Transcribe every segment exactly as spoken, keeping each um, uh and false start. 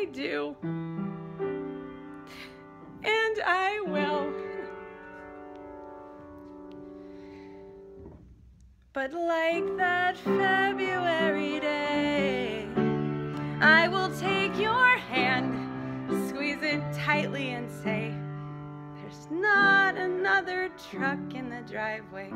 I do, and I will. But like that February day, I will take your hand, squeeze it tightly and say, there's not another truck in the driveway.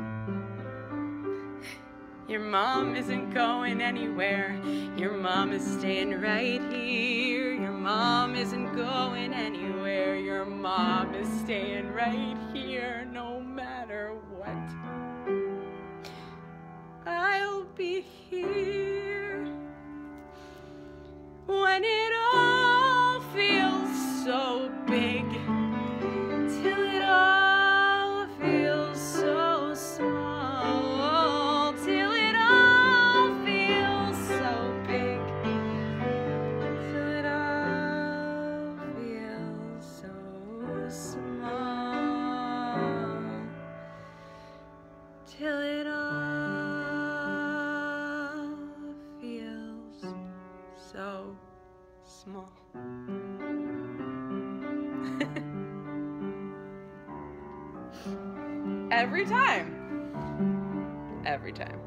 Your mom isn't going anywhere. Your mom is staying right here. Your mom isn't going anywhere. Your mom is staying right here, no matter what. I'll be here when it all feels so big, till it all feels so small, till it all feels so big, till it all feels so small, till it all so small. Every time. Every time.